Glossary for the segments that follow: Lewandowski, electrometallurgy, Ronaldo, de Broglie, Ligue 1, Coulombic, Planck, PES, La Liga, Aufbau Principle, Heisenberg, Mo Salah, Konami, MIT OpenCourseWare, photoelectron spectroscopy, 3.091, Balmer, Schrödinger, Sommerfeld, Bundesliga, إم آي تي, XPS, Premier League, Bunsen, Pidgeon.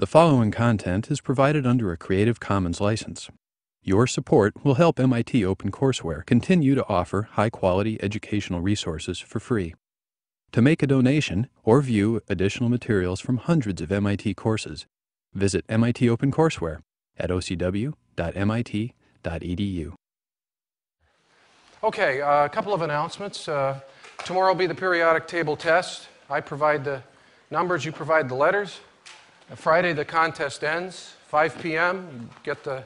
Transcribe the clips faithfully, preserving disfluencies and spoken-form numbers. The following content is provided under a Creative Commons license. Your support will help M I T OpenCourseWare continue to offer high-quality educational resources for free. To make a donation or view additional materials from hundreds of M I T courses, visit M I T OpenCourseWare at o c w dot m i t dot e d u. Okay, uh, a couple of announcements. Uh, tomorrow will be the periodic table test. I provide the numbers, you provide the letters. On Friday, the contest ends, five p m Get the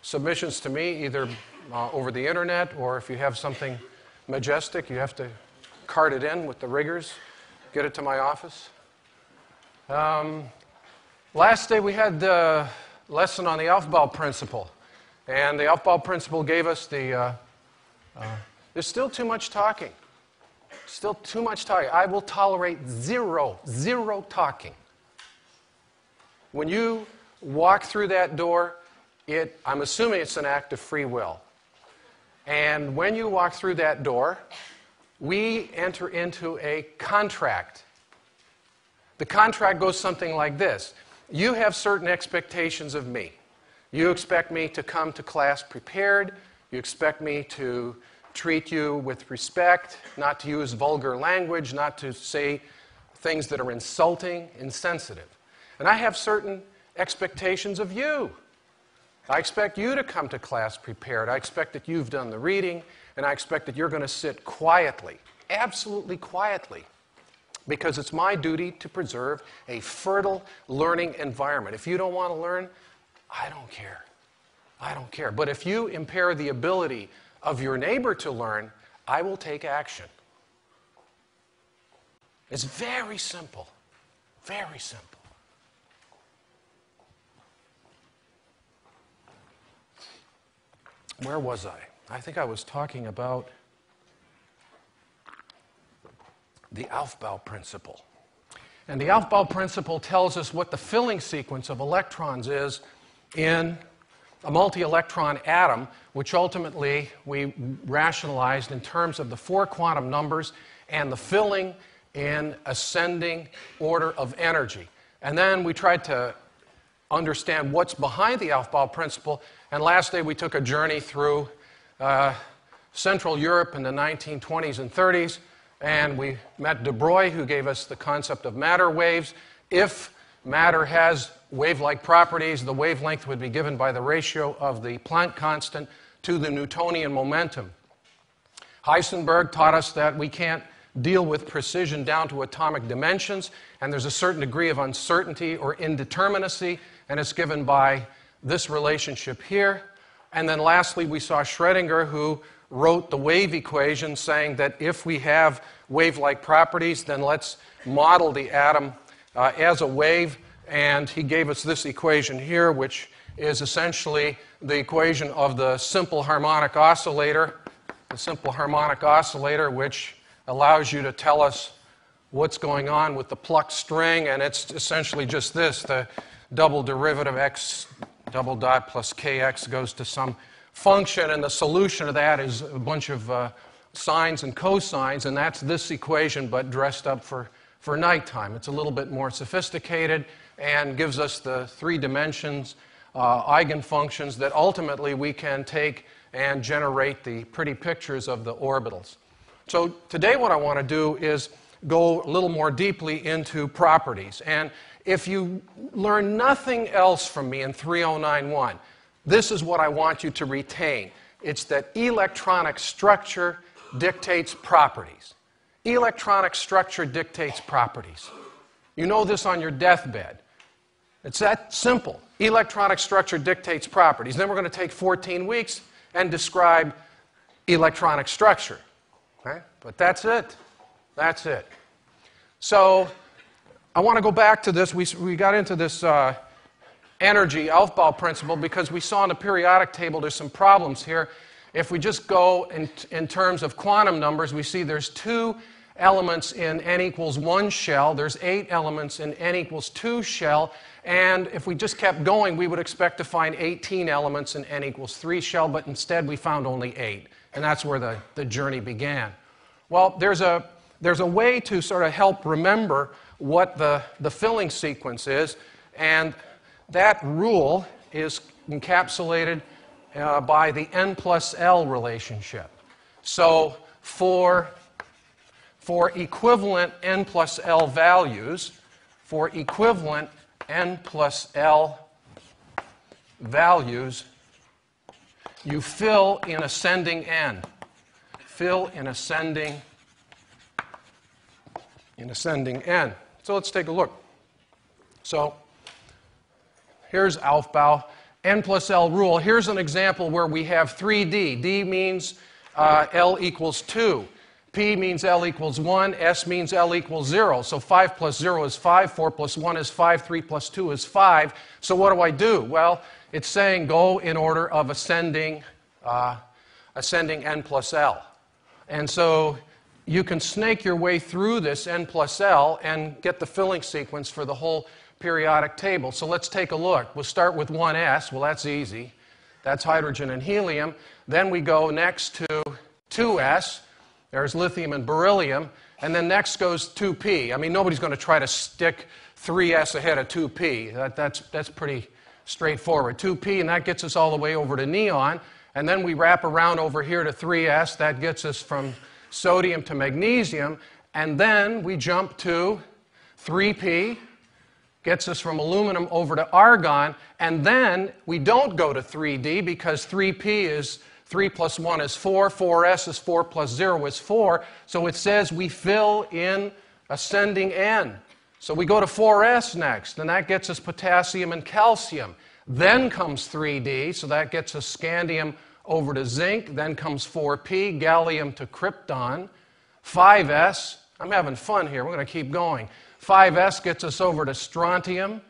submissions to me, either uh, over the internet, or if you have something majestic, you have to cart it in with the rigors, get it to my office. Um, last day, we had the lesson on the Aufbau Principle. And the Aufbau Principle gave us the... Uh, Uh, there's still too much talking. Still too much talking. I will tolerate zero, zero talking. When you walk through that door, it, I'm assuming it's an act of free will. And when you walk through that door, we enter into a contract. The contract goes something like this. You have certain expectations of me. You expect me to come to class prepared. You expect me to treat you with respect, not to use vulgar language, not to say things that are insulting, insensitive. And I have certain expectations of you. I expect you to come to class prepared. I expect that you've done the reading, and I expect that you're going to sit quietly, absolutely quietly, because it's my duty to preserve a fertile learning environment. If you don't want to learn, I don't care. I don't care. But if you impair the ability of your neighbor to learn, I will take action. It's very simple. Very simple. Where was I? I think I was talking about the Aufbau Principle. And the Aufbau Principle tells us what the filling sequence of electrons is in a multi-electron atom, which ultimately we rationalized in terms of the four quantum numbers and the filling in ascending order of energy. And then we tried to understand what's behind the Aufbau Principle. And last day we took a journey through uh, Central Europe in the nineteen twenties and thirties. And we met de Broglie, who gave us the concept of matter waves. If matter has wave-like properties, the wavelength would be given by the ratio of the Planck constant to the Newtonian momentum. Heisenberg taught us that we can't deal with precision down to atomic dimensions, and there's a certain degree of uncertainty or indeterminacy, and it's given by this relationship here. And then lastly, we saw Schrödinger, who wrote the wave equation, saying that if we have wave-like properties, then let's model the atom Uh, as a wave, and he gave us this equation here, which is essentially the equation of the simple harmonic oscillator, the simple harmonic oscillator, which allows you to tell us what's going on with the plucked string, and it's essentially just this, the double derivative of x double dot plus kx goes to some function, and the solution of that is a bunch of uh, sines and cosines, and that's this equation, but dressed up for For nighttime. It's a little bit more sophisticated and gives us the three dimensions, uh, eigenfunctions that ultimately we can take and generate the pretty pictures of the orbitals. So today what I want to do is go a little more deeply into properties. And if you learn nothing else from me in three oh nine one, this is what I want you to retain. It's that electronic structure dictates properties. Electronic structure dictates properties. You know this on your deathbed. It's that simple. Electronic structure dictates properties. Then we're going to take fourteen weeks and describe electronic structure. Okay? But that's it. That's it. So I want to go back to this. We, we got into this uh, energy Aufbau principle because we saw in the periodic table there's some problems here. If we just go in, in terms of quantum numbers, we see there's two elements in n equals one shell. There's eight elements in n equals two shell. And if we just kept going, we would expect to find eighteen elements in n equals three shell, but instead we found only eight. And that's where the, the journey began. Well, there's a, there's a way to sort of help remember what the, the filling sequence is. And That rule is encapsulated uh, by the n plus L relationship. So for, for equivalent n plus L values, for equivalent n plus L values, you fill in ascending n. Fill in ascending in ascending n. So let's take a look. So here's Aufbau n plus L rule. Here's an example where we have three D. D means uh, L equals two. P means L equals one, S means L equals zero. So five plus zero is five, four plus one is five, three plus two is five. So what do I do? Well, it's saying go in order of ascending, uh, ascending n plus L. And so you can snake your way through this n plus L and get the filling sequence for the whole periodic table. So let's take a look. We'll start with one S. Well, that's easy. That's hydrogen and helium. Then we go next to two S. There's lithium and beryllium, and then next goes two P. I mean, nobody's going to try to stick three S ahead of two P. That, that's, that's pretty straightforward. two P, and that gets us all the way over to neon, and then we wrap around over here to three S. That gets us from sodium to magnesium, and then we jump to three P, gets us from aluminum over to argon, and then we don't go to three D because three P is three plus one is four, four S is four plus zero is four, so it says we fill in ascending n. So we go to four S next, and that gets us potassium and calcium. Then comes three D, so that gets us scandium over to zinc, then comes four P, gallium to krypton. five S, I'm having fun here, we're going to keep going. five S gets us over to strontium,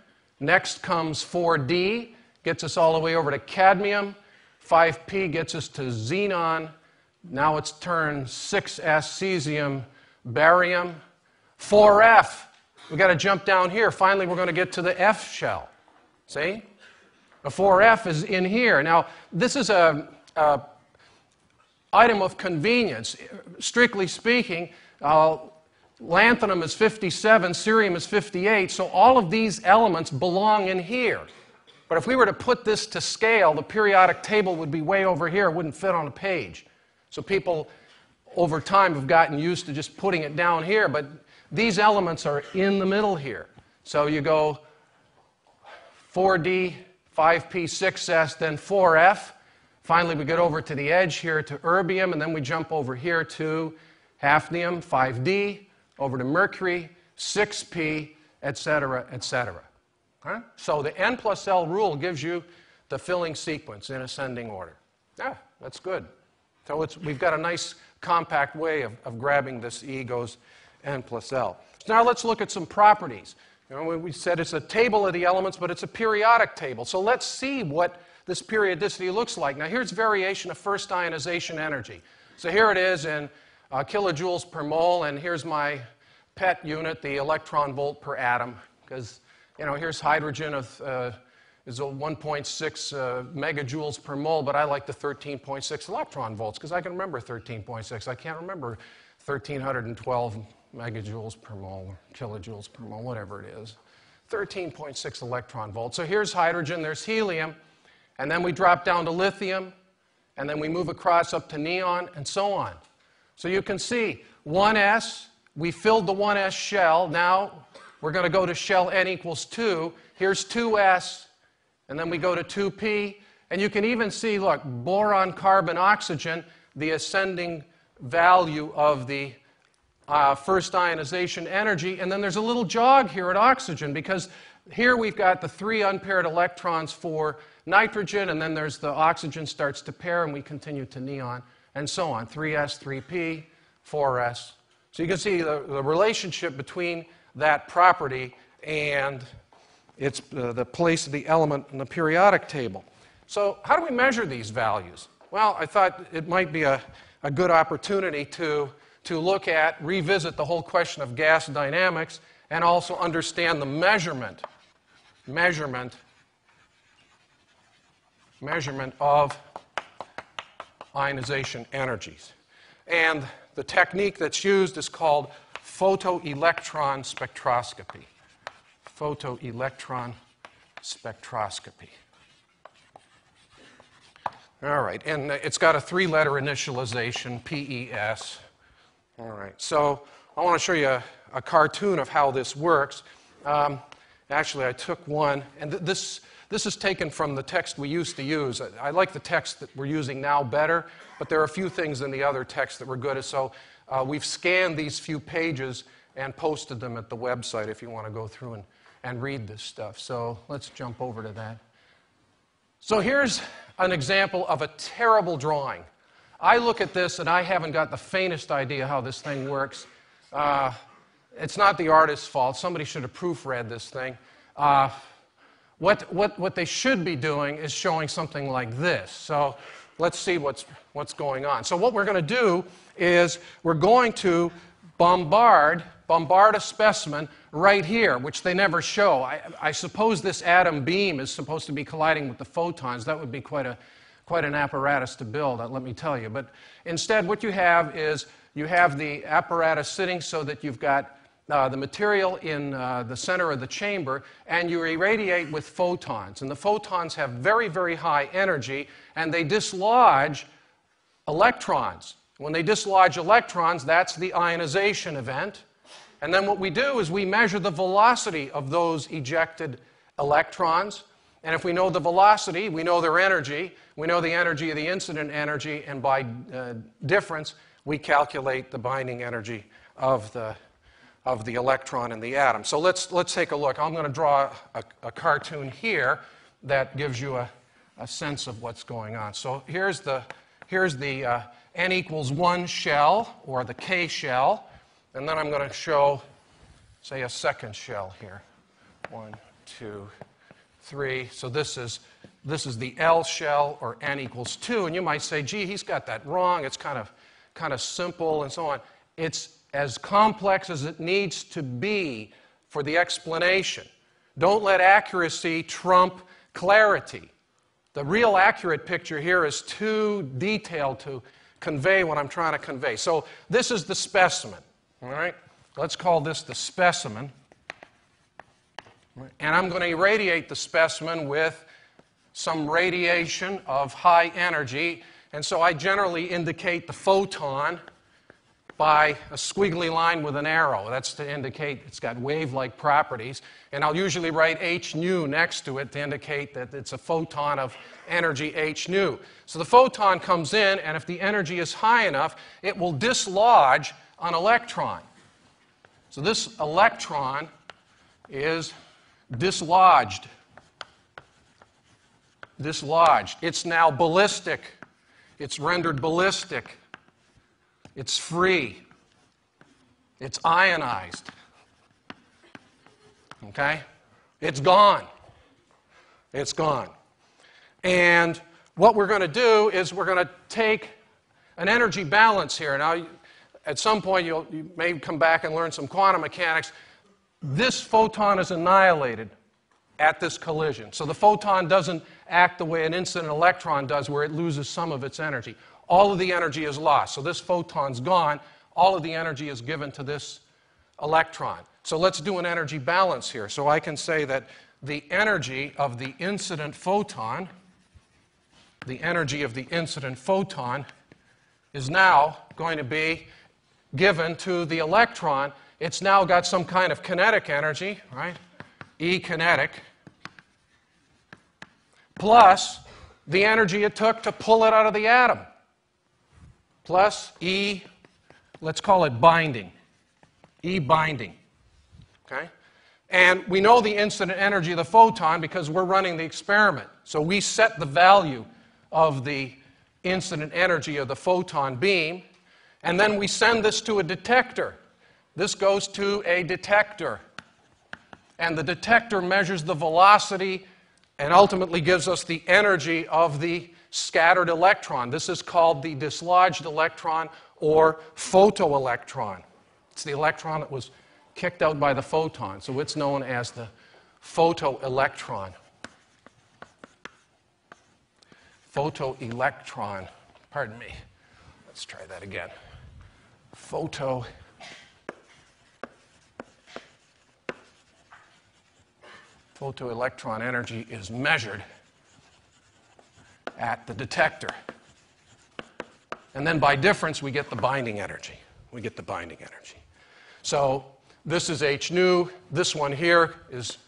next comes four D, gets us all the way over to cadmium, five P gets us to xenon. Now it's turn six S, cesium, barium. four F, we've got to jump down here. Finally, we're going to get to the F shell. See? The four F is in here. Now, this is an item of convenience. Strictly speaking, uh, lanthanum is fifty-seven, cerium is fifty-eight, so all of these elements belong in here. But if we were to put this to scale, the periodic table would be way over here. It wouldn't fit on a page. So people over time have gotten used to just putting it down here. But these elements are in the middle here. So you go four D, five P, six S, then four F. Finally, we get over to the edge here to erbium. And then we jump over here to hafnium, five D, over to mercury, six P, et cetera, et cetera. So the n plus L rule gives you the filling sequence in ascending order. Yeah, that's good. So it's, we've got a nice compact way of, of grabbing this E goes n plus L. So now let's look at some properties. You know, we said it's a table of the elements, but it's a periodic table. So let's see what this periodicity looks like. Now here's variation of first ionization energy. So here it is in uh, kilojoules per mole, and here's my pet unit, the electron volt per atom, because you know, here's hydrogen of, uh, is one point six uh, megajoules per mole, but I like the thirteen point six electron volts because I can remember thirteen point six. I can't remember one thousand three hundred twelve megajoules per mole, or kilojoules per mole, whatever it is. thirteen point six electron volts. So here's hydrogen, there's helium, and then we drop down to lithium, and then we move across up to neon, and so on. So you can see one S, we filled the one S shell, now we're going to go to shell n equals two. Here's two S, and then we go to two P. And you can even see, look, boron, carbon, oxygen, the ascending value of the uh, first ionization energy. And then there's a little jog here at oxygen, because here we've got the three unpaired electrons for nitrogen, and then there's the oxygen starts to pair, and we continue to neon, and so on. three S, three P, four S. So you can see the, the relationship between that property and it's uh, the place of the element in the periodic table. So how do we measure these values? Well, I thought it might be a, a good opportunity to, to look at, revisit the whole question of gas dynamics and also understand the measurement, measurement, measurement of ionization energies. And the technique that's used is called photoelectron spectroscopy. Photoelectron spectroscopy. All right, and it's got a three-letter initialization, P E S. All right, so I want to show you a, a cartoon of how this works. Um, actually, I took one, and th this, this is taken from the text we used to use. I, I like the text that we're using now better, but there are a few things in the other text that were good, so uh, we've scanned these few pages and posted them at the website if you want to go through and, and read this stuff. So let's jump over to that. So here's an example of a terrible drawing. I look at this, and I haven't got the faintest idea how this thing works. Uh, it's not the artist's fault. Somebody should have proofread this thing. Uh, what, what, what they should be doing is showing something like this. So let's see what's, what's going on. So what we're going to do is we're going to bombard, bombard a specimen right here, which they never show. I, I suppose this atom beam is supposed to be colliding with the photons. That would be quite a Quite an apparatus to build, let me tell you. But instead, what you have is you have the apparatus sitting so that you've got uh, the material in uh, the center of the chamber, and you irradiate with photons. And the photons have very, very high energy, and they dislodge electrons. When they dislodge electrons, that's the ionization event. And then what we do is we measure the velocity of those ejected electrons. And if we know the velocity, we know their energy, we know the energy of the incident energy, and by uh, difference, we calculate the binding energy of the, of the electron in the atom. So let's, let's take a look. I'm going to draw a, a cartoon here that gives you a, a sense of what's going on. So here's the, here's the uh, N equals one shell, or the K shell, and then I'm going to show, say, a second shell here. One, two, three. So this is, this is the L shell, or N equals two. And you might say, gee, he's got that wrong. It's kind of, kind of simple and so on. It's as complex as it needs to be for the explanation. Don't let accuracy trump clarity. The real accurate picture here is too detailed to convey what I'm trying to convey. So this is the specimen. All right? Let's call this the specimen. And I'm going to irradiate the specimen with some radiation of high energy. And so I generally indicate the photon by a squiggly line with an arrow. That's to indicate it's got wave-like properties. And I'll usually write h nu next to it to indicate that it's a photon of energy h nu. So the photon comes in, and if the energy is high enough, it will dislodge an electron. So this electron is dislodged. Dislodged. It's now ballistic. It's rendered ballistic. It's free. It's ionized. Okay? It's gone. It's gone. And what we're going to do is we're going to take an energy balance here. Now, at some point, you'll, you may come back and learn some quantum mechanics. This photon is annihilated at this collision. So the photon doesn't act the way an incident electron does, where it loses some of its energy. All of the energy is lost. So this photon's gone. All of the energy is given to this electron. So let's do an energy balance here. So I can say that the energy of the incident photon, the energy of the incident photon is now going to be given to the electron. It's now got some kind of kinetic energy, right? E kinetic, plus the energy it took to pull it out of the atom, plus E, let's call it binding, E binding, okay? And we know the incident energy of the photon because we're running the experiment. So we set the value of the incident energy of the photon beam, and then we send this to a detector. This goes to a detector, and the detector measures the velocity and ultimately gives us the energy of the scattered electron. This is called the dislodged electron, or photoelectron. It's the electron that was kicked out by the photon, so it's known as the photoelectron. Photoelectron. Pardon me. Let's try that again. Photo. photoelectron energy is measured at the detector. And then by difference, we get the binding energy. We get the binding energy. So this is h nu. This one here is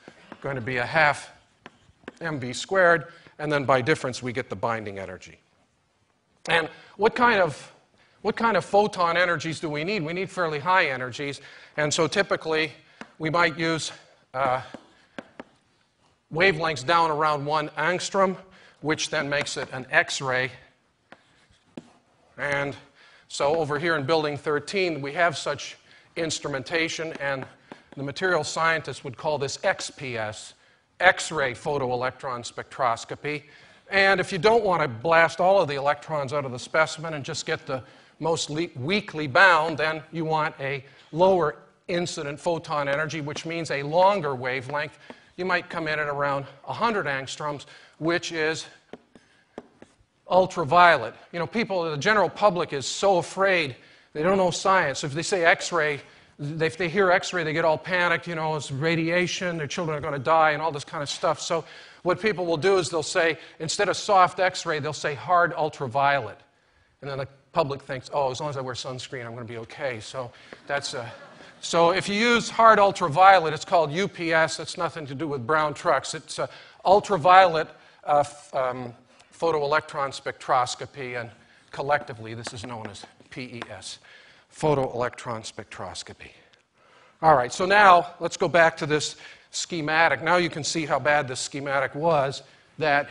going to be a half mv squared. And then by difference, we get the binding energy. And what kind of, what kind of photon energies do we need? We need fairly high energies. And so typically, we might use uh, wavelengths down around one angstrom, which then makes it an X-ray. And so over here in Building thirteen, we have such instrumentation, and the material scientists would call this X P S, X-ray photoelectron spectroscopy. And if you don't want to blast all of the electrons out of the specimen and just get the most weakly bound, then you want a lower incident photon energy, which means a longer wavelength. You might come in at around one hundred angstroms, which is ultraviolet. You know, people, the general public is so afraid. They don't know science. If they say X-ray, if they hear X-ray, they get all panicked. You know, it's radiation. Their children are going to die and all this kind of stuff. So what people will do is they'll say, instead of soft X-ray, they'll say hard ultraviolet. And then the public thinks, oh, as long as I wear sunscreen, I'm going to be okay. So that's a... So if you use hard ultraviolet, it's called U P S. It's nothing to do with brown trucks. It's uh, ultraviolet uh, f um, photoelectron spectroscopy, and collectively this is known as P E S, photoelectron spectroscopy. All right, so now let's go back to this schematic. Now you can see how bad this schematic was, that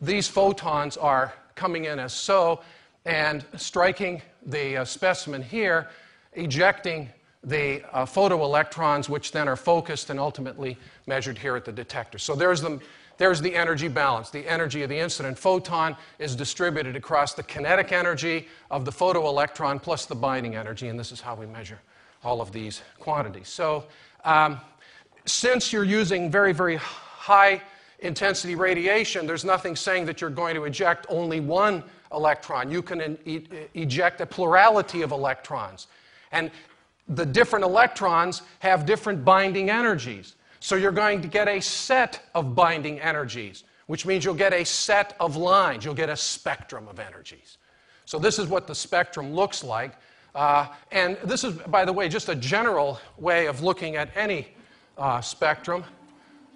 these photons are coming in as so and striking the uh, specimen here, ejecting the uh, photoelectrons, which then are focused and ultimately measured here at the detector. So there's the, there's the energy balance. The energy of the incident photon is distributed across the kinetic energy of the photoelectron plus the binding energy, and this is how we measure all of these quantities. So um, since you're using very, very high intensity radiation, there's nothing saying that you're going to eject only one electron. You can e- eject a plurality of electrons. And the different electrons have different binding energies. So you're going to get a set of binding energies, which means you'll get a set of lines. You'll get a spectrum of energies. So this is what the spectrum looks like. Uh, and this is, by the way, just a general way of looking at any uh, spectrum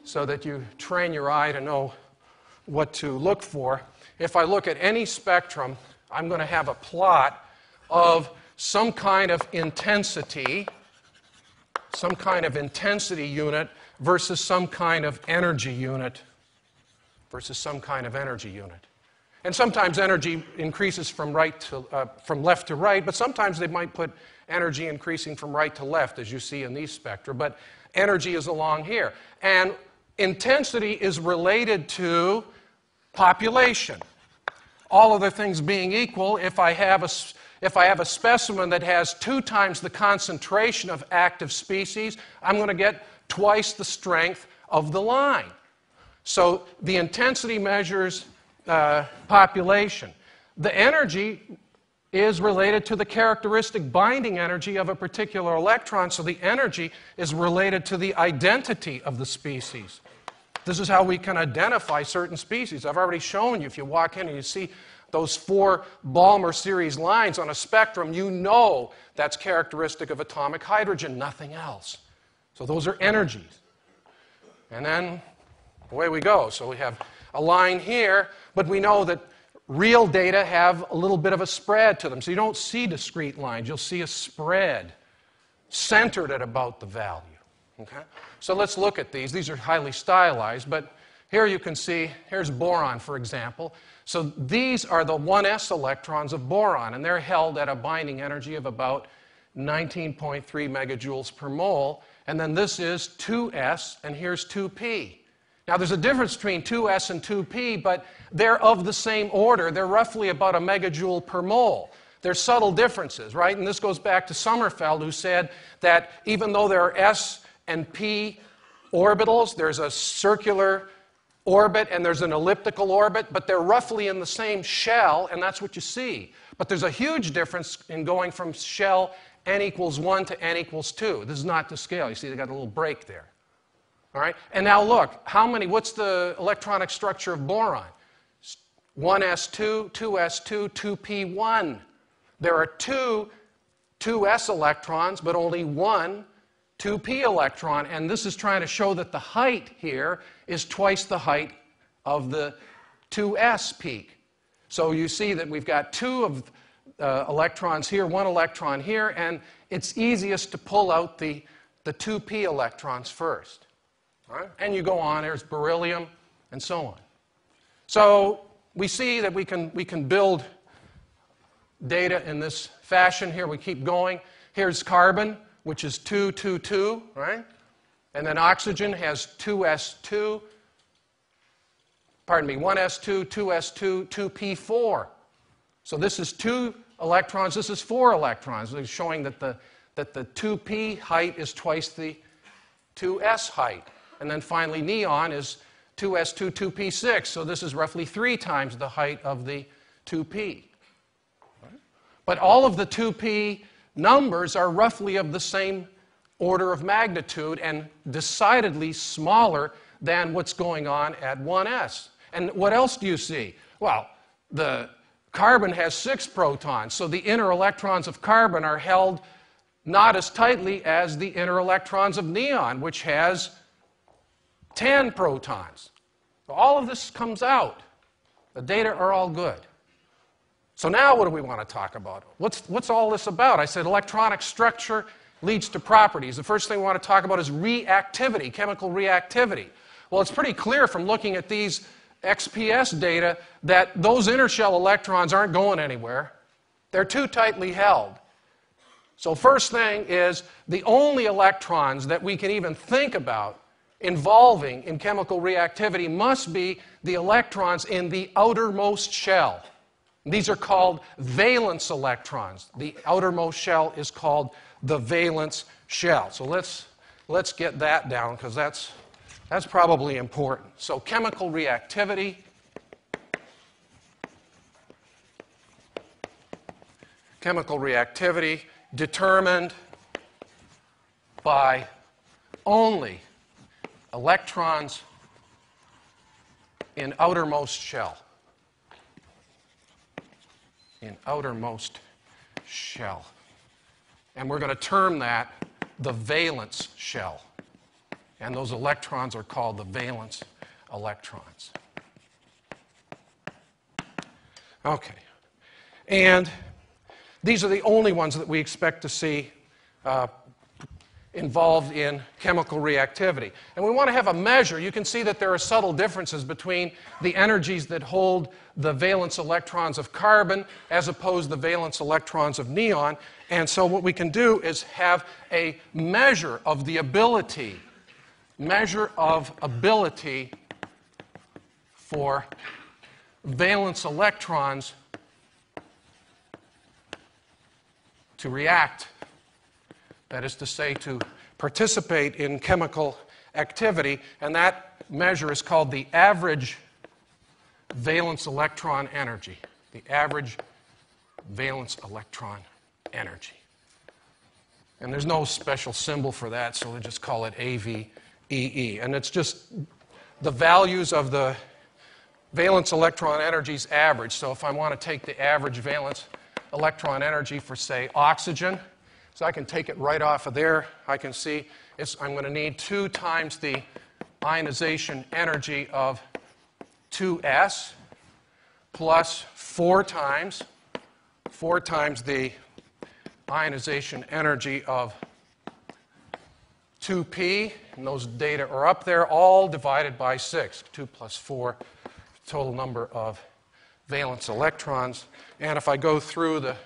so that you train your eye to know what to look for. If I look at any spectrum, I'm going to have a plot of some kind of intensity, some kind of intensity unit versus some kind of energy unit, versus some kind of energy unit. And sometimes energy increases from, right to, uh, from left to right, but sometimes they might put energy increasing from right to left, as you see in these spectra. But energy is along here. And intensity is related to population. All other things being equal, if I have a If I have a specimen that has two times the concentration of active species, I'm going to get twice the strength of the line. So the intensity measures uh, population. The energy is related to the characteristic binding energy of a particular electron, so the energy is related to the identity of the species. This is how we can identify certain species. I've already shown you, if you walk in and you see those four Balmer series lines on a spectrum, you know that's characteristic of atomic hydrogen, nothing else. So those are energies. And then away we go. So we have a line here, but we know that real data have a little bit of a spread to them. So you don't see discrete lines. You'll see a spread centered at about the value. Okay? So let's look at these. These are highly stylized, but here you can see, here's boron, for example. So these are the one s electrons of boron, and they're held at a binding energy of about nineteen point three megajoules per mole. And then this is two s, and here's two p. Now, there's a difference between two s and two p, but they're of the same order. They're roughly about a megajoule per mole. There's subtle differences, right? And this goes back to Sommerfeld, who said that even though there are s and p orbitals, there's a circular orbit and there's an elliptical orbit, but they're roughly in the same shell, and that's what you see. But there's a huge difference in going from shell n equals one to n equals two. This is not to scale. You see, they got a little break there. All right? And now look, how many, what's the electronic structure of boron? one s two, two s two, two p one. There are two 2s electrons, but only one two p electron, and this is trying to show that the height here is twice the height of the two s peak. So you see that we've got two of uh, electrons here, one electron here, and it's easiest to pull out the, the two p electrons first. All right? And you go on, there's beryllium, and so on. So we see that we can, we can build data in this fashion. Here we keep going. Here's carbon, which is two, two, two, right? And then oxygen has two s two, pardon me, one s two, two s two, two p four. So this is two electrons, this is four electrons. It's showing that the, that the two p height is twice the two s height. And then finally neon is two s two, two p six, so this is roughly three times the height of the two p. But all of the two p numbers are roughly of the same order of magnitude and decidedly smaller than what's going on at one s. And what else do you see? Well, the carbon has six protons, so the inner electrons of carbon are held not as tightly as the inner electrons of neon, which has ten protons. All of this comes out. The data are all good. So now what do we want to talk about? What's, what's all this about? I said electronic structure leads to properties. The first thing we want to talk about is reactivity, chemical reactivity. Well, it's pretty clear from looking at these X P S data that those inner shell electrons aren't going anywhere. They're too tightly held. So first thing is the only electrons that we can even think about involving in chemical reactivity must be the electrons in the outermost shell. These are called valence electrons. The outermost shell is called the valence shell. So let's, let's get that down, because that's, that's probably important. So chemical reactivity. Chemical reactivity determined by only electrons in outermost shell. In outermost shell. And we're going to term that the valence shell. And those electrons are called the valence electrons. Okay. And these are the only ones that we expect to see uh, involved in chemical reactivity. And we want to have a measure. You can see that there are subtle differences between the energies that hold the valence electrons of carbon as opposed to the valence electrons of neon. And so what we can do is have a measure of the ability, measure of ability for valence electrons to react. That is to say, to participate in chemical activity, and that measure is called the average valence electron energy. The average valence electron energy. And there's no special symbol for that, so they just call it A V E E. And it's just the values of the valence electron energies average. So if I want to take the average valence electron energy for, say, oxygen, so I can take it right off of there. I can see it's, I'm going to need two times the ionization energy of two s plus four times, four times the ionization energy of two p, and those data are up there, all divided by six, two plus four, total number of valence electrons. And if I go through the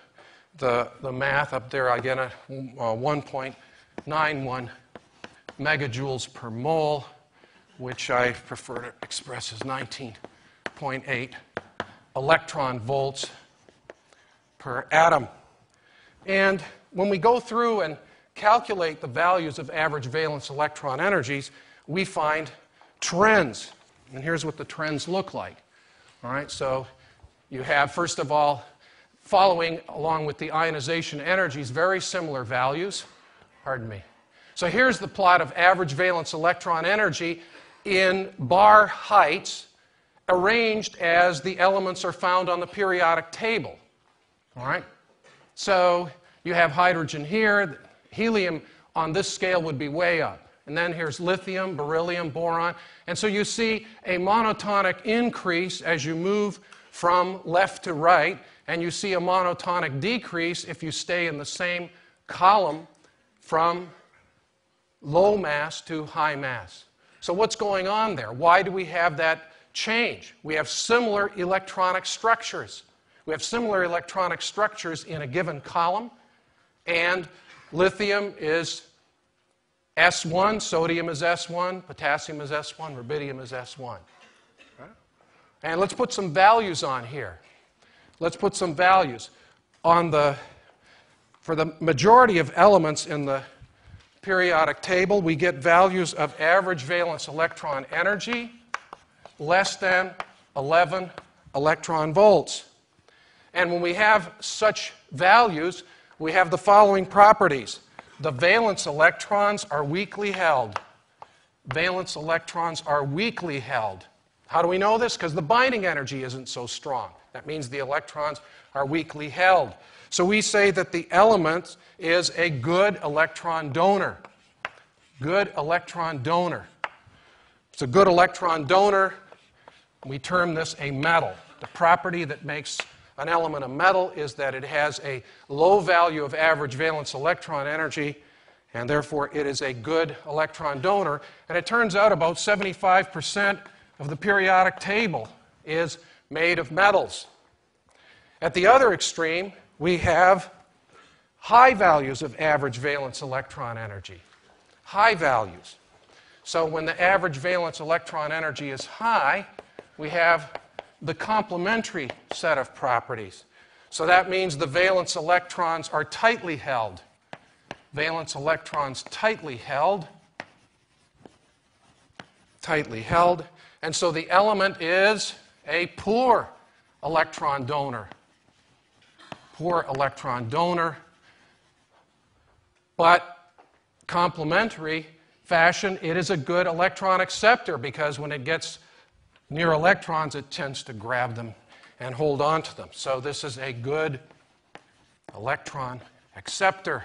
The, the math up there, I get a uh, one point nine one megajoules per mole, which I prefer to express as nineteen point eight electron volts per atom. And when we go through and calculate the values of average valence electron energies, we find trends. And here's what the trends look like. All right, so you have, first of all, following along with the ionization energies, very similar values. Pardon me. So here's the plot of average valence electron energy in bar heights, arranged as the elements are found on the periodic table. All right? So you have hydrogen here. Helium on this scale would be way up. And then here's lithium, beryllium, boron. And so you see a monotonic increase as you move from left to right, and you see a monotonic decrease if you stay in the same column from low mass to high mass. So what's going on there? Why do we have that change? We have similar electronic structures. We have similar electronic structures in a given column, and lithium is S one, sodium is S one, potassium is S one, rubidium is S one. And let's put some values on here. Let's put some values on the, for the majority of elements in the periodic table, we get values of average valence electron energy less than eleven electron volts. And when we have such values, we have the following properties. The valence electrons are weakly held. Valence electrons are weakly held. How do we know this? Because the binding energy isn't so strong. That means the electrons are weakly held. So we say that the element is a good electron donor. Good electron donor. It's a good electron donor. We term this a metal. The property that makes an element a metal is that it has a low value of average valence electron energy, and therefore it is a good electron donor. And it turns out about seventy-five percent of the periodic table is made of metals. At the other extreme, we have high values of average valence electron energy. High values. So when the average valence electron energy is high, we have the complementary set of properties. So that means the valence electrons are tightly held. Valence electrons tightly held. Tightly held. And so the element is a poor electron donor. Poor electron donor. But complementary fashion, it is a good electron acceptor, because when it gets near electrons, it tends to grab them and hold on to them. So this is a good electron acceptor.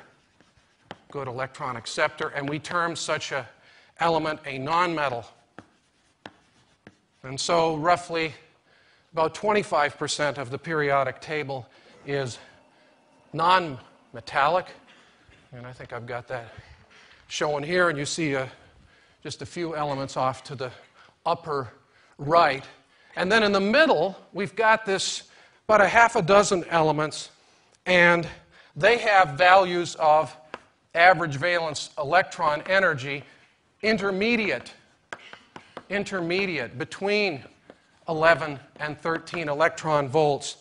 Good electron acceptor. And we term such an element a nonmetal. And so roughly about twenty-five percent of the periodic table is non-metallic. And I think I've got that shown here. And you see uh, just a few elements off to the upper right. And then in the middle, we've got this about a half a dozen elements. And they have values of average valence electron energy intermediate. intermediate between eleven and thirteen electron volts.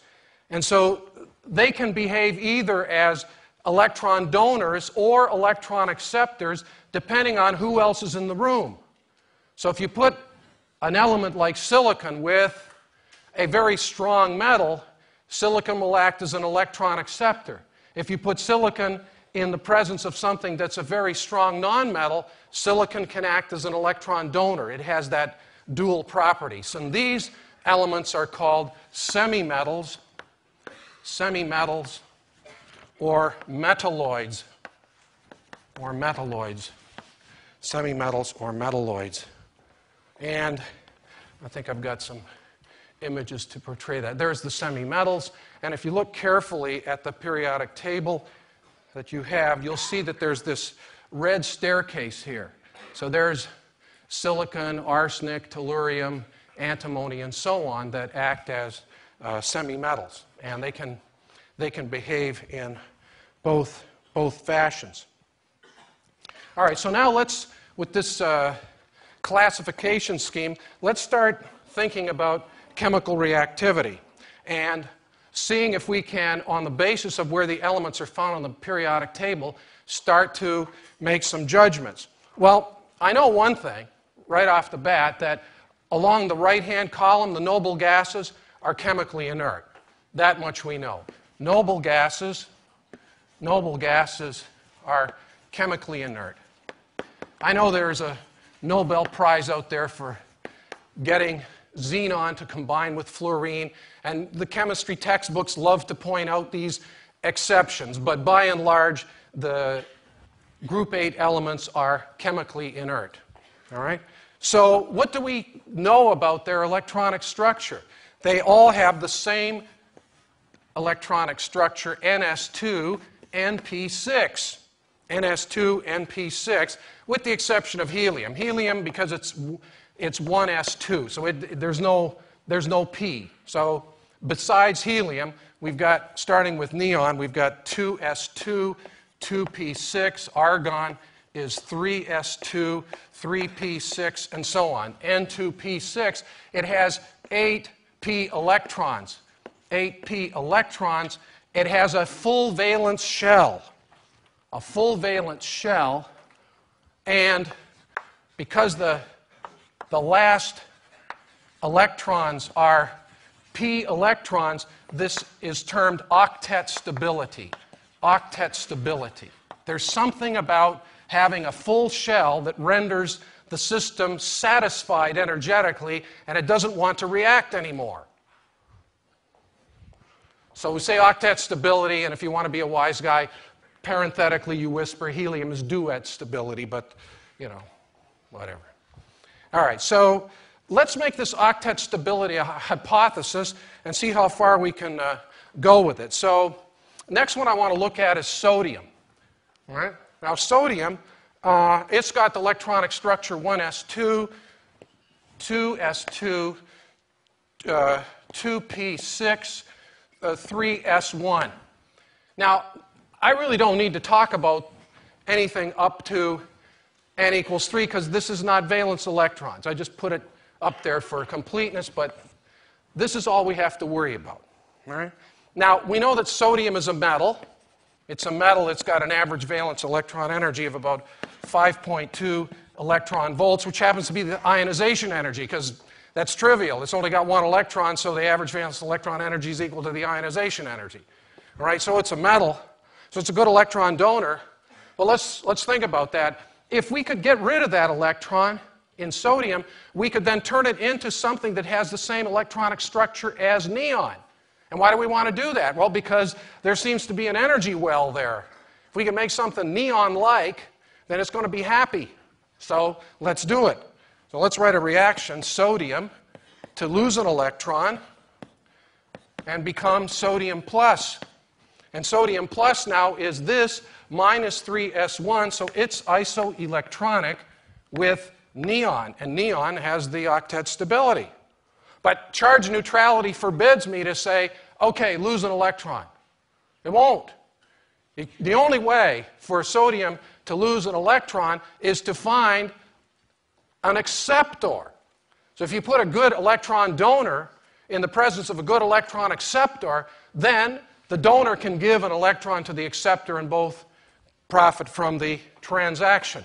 And so they can behave either as electron donors or electron acceptors, depending on who else is in the room. So if you put an element like silicon with a very strong metal, silicon will act as an electron acceptor. If you put silicon in the presence of something that's a very strong nonmetal, silicon can act as an electron donor. It has that dual property. So these elements are called semimetals, semimetals, or metalloids, or metalloids, semimetals or metalloids. And I think I've got some images to portray that. There's the semimetals, and if you look carefully at the periodic table that you have, you'll see that there's this red staircase here. So there's silicon, arsenic, tellurium, antimony, and so on that act as uh, semi-metals. And they can, they can behave in both, both fashions. All right, so now let's, with this uh, classification scheme, let's start thinking about chemical reactivity and seeing if we can, on the basis of where the elements are found on the periodic table, start to make some judgments. Well, I know one thing right off the bat, that along the right-hand column, the noble gases are chemically inert. That much we know. Noble gases, noble gases are chemically inert. I know there's a Nobel Prize out there for getting xenon to combine with fluorine, and the chemistry textbooks love to point out these exceptions, but by and large, the group eight elements are chemically inert. All right? So what do we know about their electronic structure? They all have the same electronic structure, N S two N P six. N S two N P six, with the exception of helium. Helium, because it's, it's one S two, so it, there's, no, there's no P. So besides helium, we've got, starting with neon, we've got two S two, two P six, argon is three S two, three P six, and so on. N two P six, it has eight p electrons. eight p electrons. It has a full valence shell. A full valence shell, and because the, the last electrons are p electrons, this is termed octet stability. Octet stability. There's something about having a full shell that renders the system satisfied energetically, and it doesn't want to react anymore. So we say octet stability, and if you want to be a wise guy, parenthetically, you whisper helium is duet stability, but, you know, whatever. All right, so let's make this octet stability a hypothesis and see how far we can uh, go with it. So next one I want to look at is sodium. All right? Now, sodium, uh, it's got the electronic structure one S two, two S two, uh, two P six, uh, three S one. Now, I really don't need to talk about anything up to n equals three because this is not valence electrons. I just put it up there for completeness, but this is all we have to worry about. All right? Now, we know that sodium is a metal. It's a metal that's got an average valence electron energy of about five point two electron volts, which happens to be the ionization energy because that's trivial. It's only got one electron, so the average valence electron energy is equal to the ionization energy. All right? So it's a metal. So it's a good electron donor. Well, let's, let's think about that. If we could get rid of that electron in sodium, we could then turn it into something that has the same electronic structure as neon. And why do we want to do that? Well, because there seems to be an energy well there. If we can make something neon-like, then it's going to be happy. So let's do it. So let's write a reaction, sodium, to lose an electron and become sodium plus. And sodium plus now is this minus three S one, so it's isoelectronic with neon. And neon has the octet stability. But charge neutrality forbids me to say, okay, lose an electron. It won't. It, the only way for sodium to lose an electron is to find an acceptor. So if you put a good electron donor in the presence of a good electron acceptor, then the donor can give an electron to the acceptor and both profit from the transaction.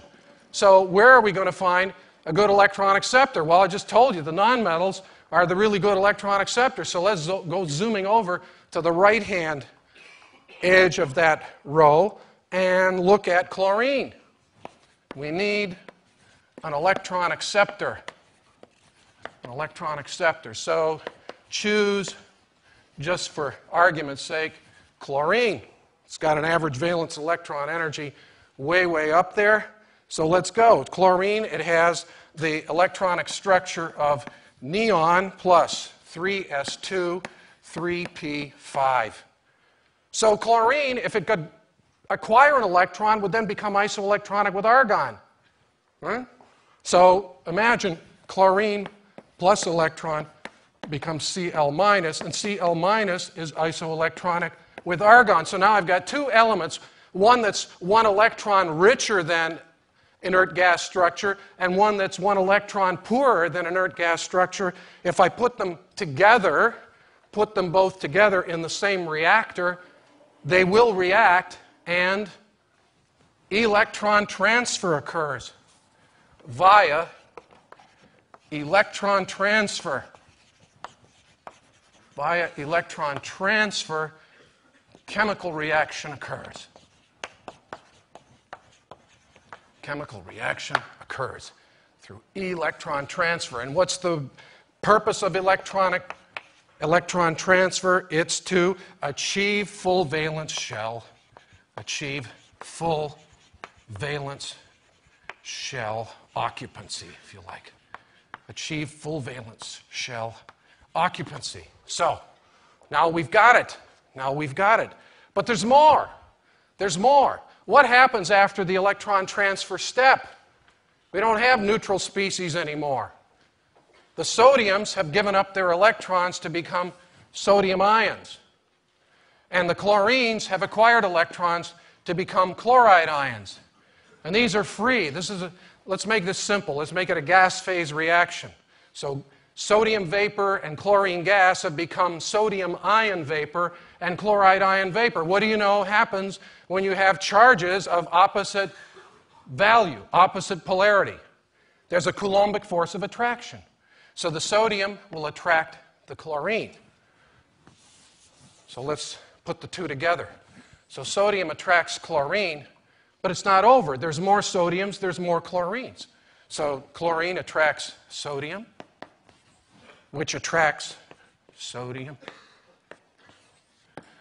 So where are we going to find a good electron acceptor? Well, I just told you the nonmetals are the really good electron acceptors. So let's go zooming over to the right-hand edge of that row and look at chlorine. We need an electron acceptor. An electron acceptor. So choose, just for argument's sake, chlorine. It's got an average valence electron energy way, way up there. So let's go. Chlorine, it has the electronic structure of neon plus three S two, three P five. So chlorine, if it could acquire an electron, would then become isoelectronic with argon. Right? So imagine chlorine plus electron becomes Cl minus, and Cl minus is isoelectronic with argon. So now I've got two elements, one that's one electron richer than inert gas structure, and one that's one electron poorer than inert gas structure. If I put them together, put them both together in the same reactor, they will react, and electron transfer occurs via electron transfer. Via electron transfer, chemical reaction occurs. chemical reaction occurs through electron transfer. And what's the purpose of electronic electron transfer? It's to achieve full valence shell, achieve full valence shell occupancy, if you like. Achieve full valence shell occupancy. So, now we've got it. Now we've got it. But there's more. There's more. What happens after the electron transfer step? We don't have neutral species anymore. The sodiums have given up their electrons to become sodium ions. And the chlorines have acquired electrons to become chloride ions. And these are free. This is a, let's make this simple. Let's make it a gas phase reaction. So sodium vapor and chlorine gas have become sodium ion vapor and chloride ion vapor. What do you know happens when you have charges of opposite value, opposite polarity? There's a Coulombic force of attraction. So the sodium will attract the chlorine. So let's put the two together. So sodium attracts chlorine, but it's not over. There's more sodiums, there's more chlorines. So chlorine attracts sodium, which attracts sodium,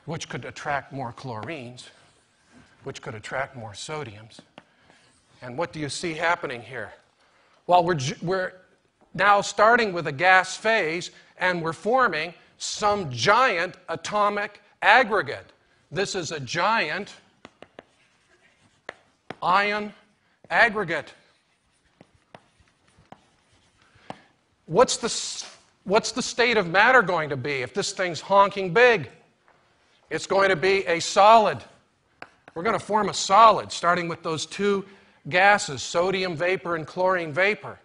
which could attract more chlorines, which could attract more sodiums. And what do you see happening here? Well, we're, we're now starting with a gas phase, and we're forming some giant atomic aggregate. This is a giant ion aggregate. What's the, what's the state of matter going to be if this thing's honking big? It's going to be a solid. We're going to form a solid, starting with those two gases, sodium vapor and chlorine vapor.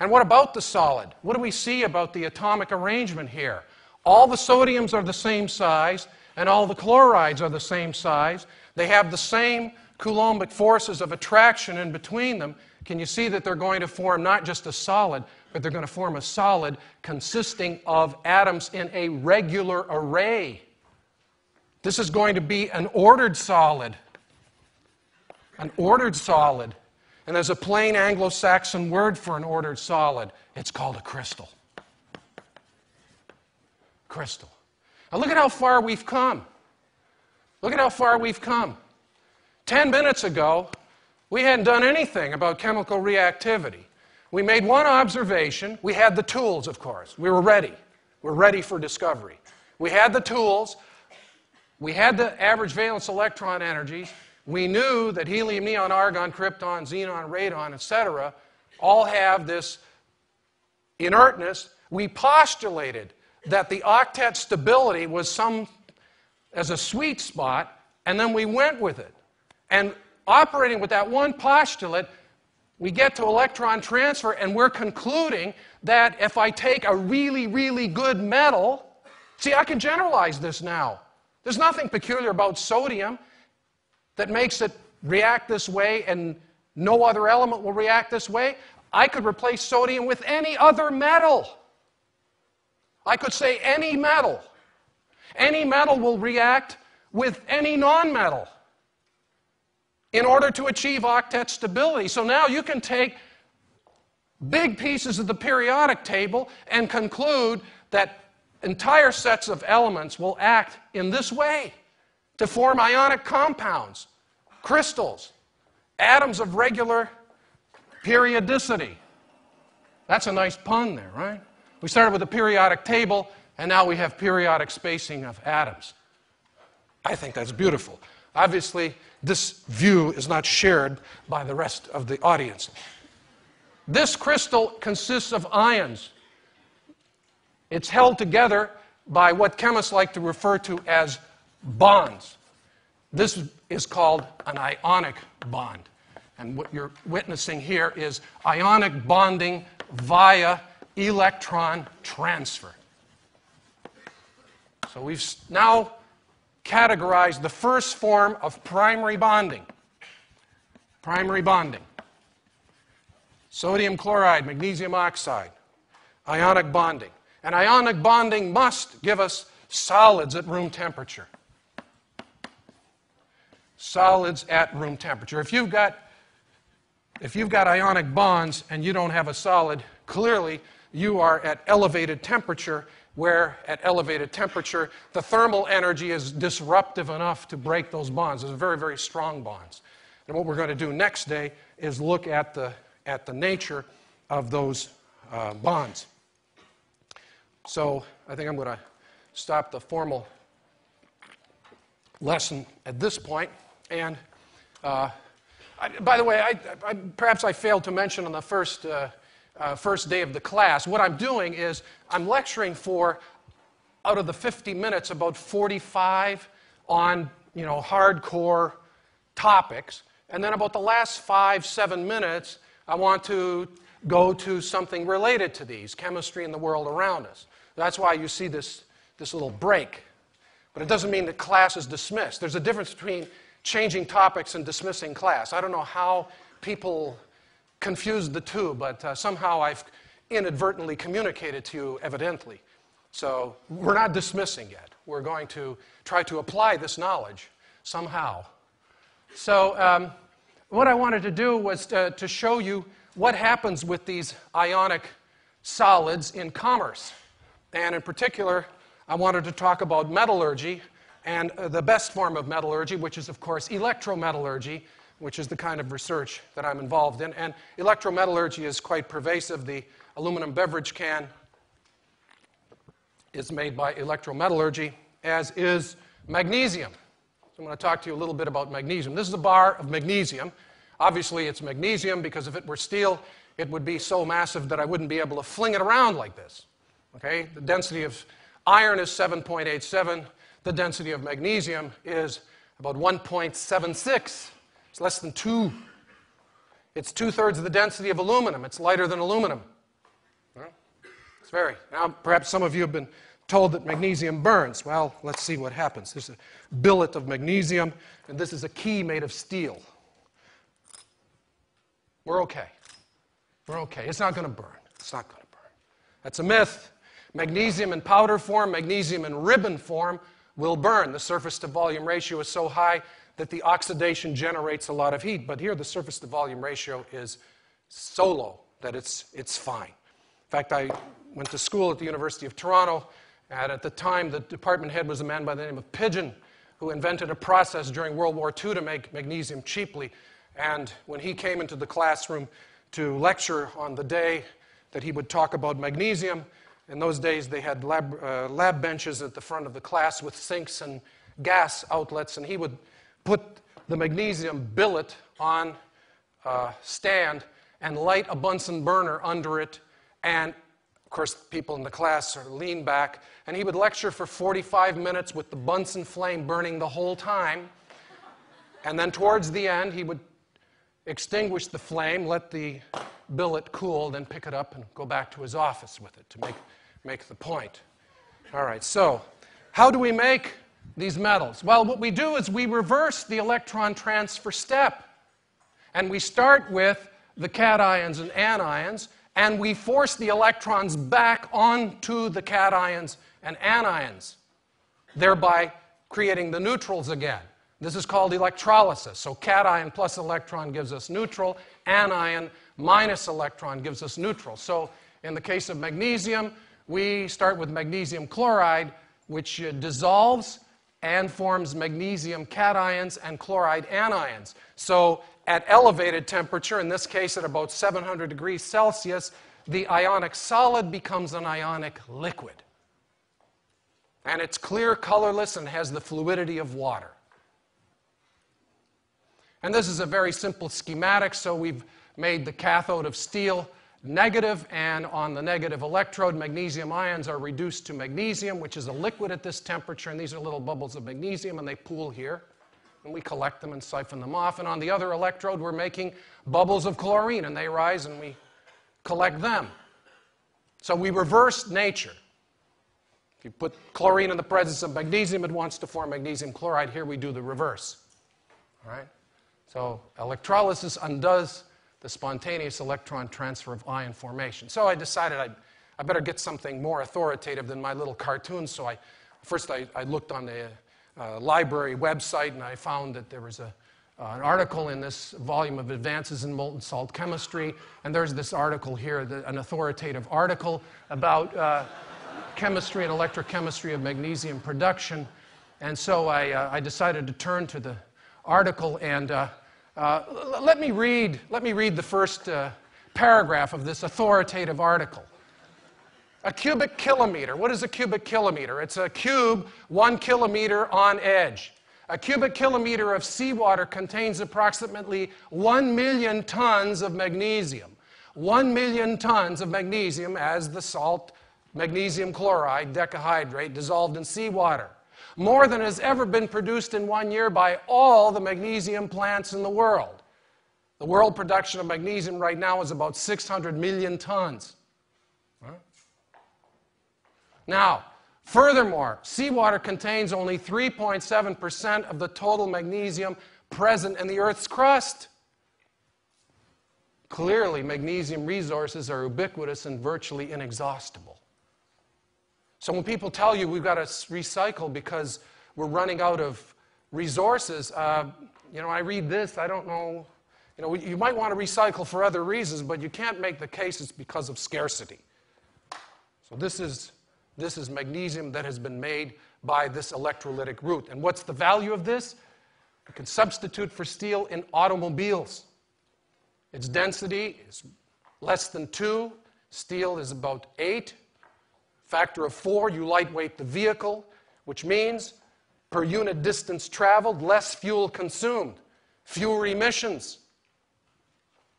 And what about the solid? What do we see about the atomic arrangement here? All the sodiums are the same size, and all the chlorides are the same size. They have the same Coulombic forces of attraction in between them. Can you see that they're going to form not just a solid, but they're going to form a solid consisting of atoms in a regular array? This is going to be an ordered solid. An ordered solid. And there's a plain Anglo-Saxon word for an ordered solid. It's called a crystal. Crystal. Now look at how far we've come. Look at how far we've come. Ten minutes ago, we hadn't done anything about chemical reactivity. We made one observation. We had the tools, of course. We were ready. We're ready for discovery. We had the tools. We had the average valence electron energies. We knew that helium, neon, argon, krypton, xenon, radon, et cetera, all have this inertness. We postulated that the octet stability was some as a sweet spot, and then we went with it. And operating with that one postulate, we get to electron transfer, and we're concluding that if I take a really, really good metal, see, I can generalize this now. There's nothing peculiar about sodium that makes it react this way, and no other element will react this way. I could replace sodium with any other metal. I could say any metal. Any metal will react with any non-metal in order to achieve octet stability. So now you can take big pieces of the periodic table and conclude that entire sets of elements will act in this way to form ionic compounds, crystals, atoms of regular periodicity. That's a nice pun there, right? We started with a periodic table, and now we have periodic spacing of atoms. I think that's beautiful. Obviously, this view is not shared by the rest of the audience. This crystal consists of ions. It's held together by what chemists like to refer to as bonds. This is called an ionic bond. And what you're witnessing here is ionic bonding via electron transfer. So we've now categorized the first form of primary bonding. Primary bonding. Sodium chloride, magnesium oxide, ionic bonding. And ionic bonding must give us solids at room temperature. Solids at room temperature. If you've got If you've got ionic bonds and you don't have a solid, clearly you are at elevated temperature, where at elevated temperature the thermal energy is disruptive enough to break those bonds. Those are very, very strong bonds. And what we're going to do next day is look at the, at the nature of those uh, bonds. So I think I'm going to stop the formal lesson at this point. And uh, I, by the way, I, I, perhaps I failed to mention on the first, uh, uh, first day of the class, what I'm doing is I'm lecturing for, out of the fifty minutes, about forty-five on, you know, hardcore topics. And then about the last five, seven minutes, I want to go to something related to these, chemistry and the world around us. That's why you see this, this little break. But it doesn't mean that class is dismissed. There's a difference between changing topics and dismissing class. I don't know how people confuse the two, but uh, somehow I've inadvertently communicated to you, evidently. So we're not dismissing yet. We're going to try to apply this knowledge somehow. So um, what I wanted to do was to, to show you what happens with these ionic solids in commerce. And in particular, I wanted to talk about metallurgy and uh, the best form of metallurgy, which is, of course, electrometallurgy, which is the kind of research that I'm involved in. And electrometallurgy is quite pervasive. The aluminum beverage can is made by electrometallurgy, as is magnesium. So I'm going to talk to you a little bit about magnesium. This is a bar of magnesium. Obviously, it's magnesium, because if it were steel, it would be so massive that I wouldn't be able to fling it around like this. Okay? The density of iron is seven point eight seven. The density of magnesium is about one point seven six. It's less than two. It's two-thirds of the density of aluminum. It's lighter than aluminum. It's very. Now, perhaps some of you have been told that magnesium burns. Well, let's see what happens. There's a billet of magnesium, and this is a key made of steel. We're okay. We're okay. It's not going to burn. It's not going to burn. That's a myth. Magnesium in powder form, magnesium in ribbon form will burn. The surface-to-volume ratio is so high that the oxidation generates a lot of heat. But here, the surface-to-volume ratio is so low that it's, it's fine. In fact, I went to school at the University of Toronto, and at the time, the department head was a man by the name of Pidgeon, who invented a process during World War Two to make magnesium cheaply. And when he came into the classroom to lecture on the day that he would talk about magnesium, in those days they had lab, uh, lab benches at the front of the class with sinks and gas outlets, and he would put the magnesium billet on a stand and light a Bunsen burner under it, and of course people in the class are lean back, and he would lecture for forty-five minutes with the Bunsen flame burning the whole time, and then towards the end he would extinguish the flame, let the billet cool, then pick it up and go back to his office with it to make, make the point. All right, so how do we make these metals? Well, what we do is we reverse the electron transfer step. And we start with the cations and anions, and we force the electrons back onto the cations and anions, thereby creating the neutrals again. This is called electrolysis. So cation plus electron gives us neutral. Anion minus electron gives us neutral. So in the case of magnesium, we start with magnesium chloride, which uh, dissolves and forms magnesium cations and chloride anions. So at elevated temperature, in this case at about seven hundred degrees Celsius, the ionic solid becomes an ionic liquid. And it's clear, colorless, and has the fluidity of water. And this is a very simple schematic, so we've made the cathode of steel negative, and on the negative electrode, magnesium ions are reduced to magnesium, which is a liquid at this temperature, and these are little bubbles of magnesium, and they pool here. And we collect them and siphon them off. And on the other electrode, we're making bubbles of chlorine, and they rise, and we collect them. So we reverse nature. If you put chlorine in the presence of magnesium, it wants to form magnesium chloride. Here we do the reverse. All right? So electrolysis undoes the spontaneous electron transfer of ion formation. So I decided I'd, I better get something more authoritative than my little cartoons. So I, first I, I looked on the uh, library website, and I found that there was a, uh, an article in this volume of Advances in Molten Salt Chemistry, and there's this article here, the, an authoritative article about uh, chemistry and electrochemistry of magnesium production. And so I, uh, I decided to turn to the article, and uh, uh, let me read, let me read the first uh, paragraph of this authoritative article. A cubic kilometer. What is a cubic kilometer? It's a cube one kilometer on edge. A cubic kilometer of seawater contains approximately one million tons of magnesium. One million tons of magnesium as the salt magnesium chloride decahydrate dissolved in seawater. More than has ever been produced in one year by all the magnesium plants in the world. The world production of magnesium right now is about six hundred million tons. Huh? Now, furthermore, seawater contains only three point seven percent of the total magnesium present in the Earth's crust. Clearly, magnesium resources are ubiquitous and virtually inexhaustible. So when people tell you we've got to recycle because we're running out of resources, uh, you know, I read this, I don't know. You know, you might want to recycle for other reasons, but you can't make the case it's because of scarcity. So this is, this is magnesium that has been made by this electrolytic route. And what's the value of this? It can substitute for steel in automobiles. Its density is less than two. Steel is about eight. Factor of four, you lightweight the vehicle, which means per unit distance traveled, less fuel consumed, fewer emissions,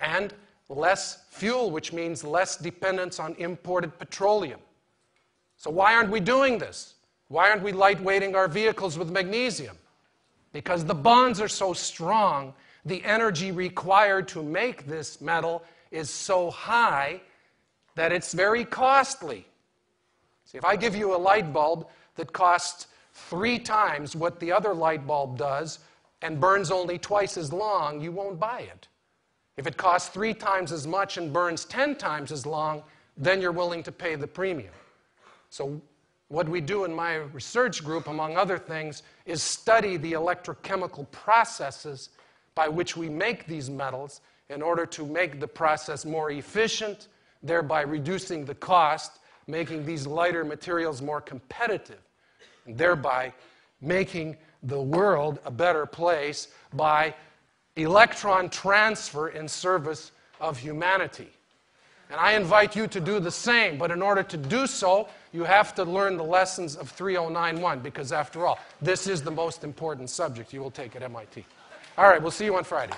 and less fuel, which means less dependence on imported petroleum. So why aren't we doing this? Why aren't we lightweighting our vehicles with magnesium? Because the bonds are so strong, the energy required to make this metal is so high that it's very costly. See, if I give you a light bulb that costs three times what the other light bulb does and burns only twice as long, you won't buy it. If it costs three times as much and burns ten times as long, then you're willing to pay the premium. So what we do in my research group, among other things, is study the electrochemical processes by which we make these metals in order to make the process more efficient, thereby reducing the cost, making these lighter materials more competitive, and thereby making the world a better place by electron transfer in service of humanity. And I invite you to do the same, but in order to do so, you have to learn the lessons of three oh nine one, because after all, this is the most important subject you will take at M I T. All right, we'll see you on Friday.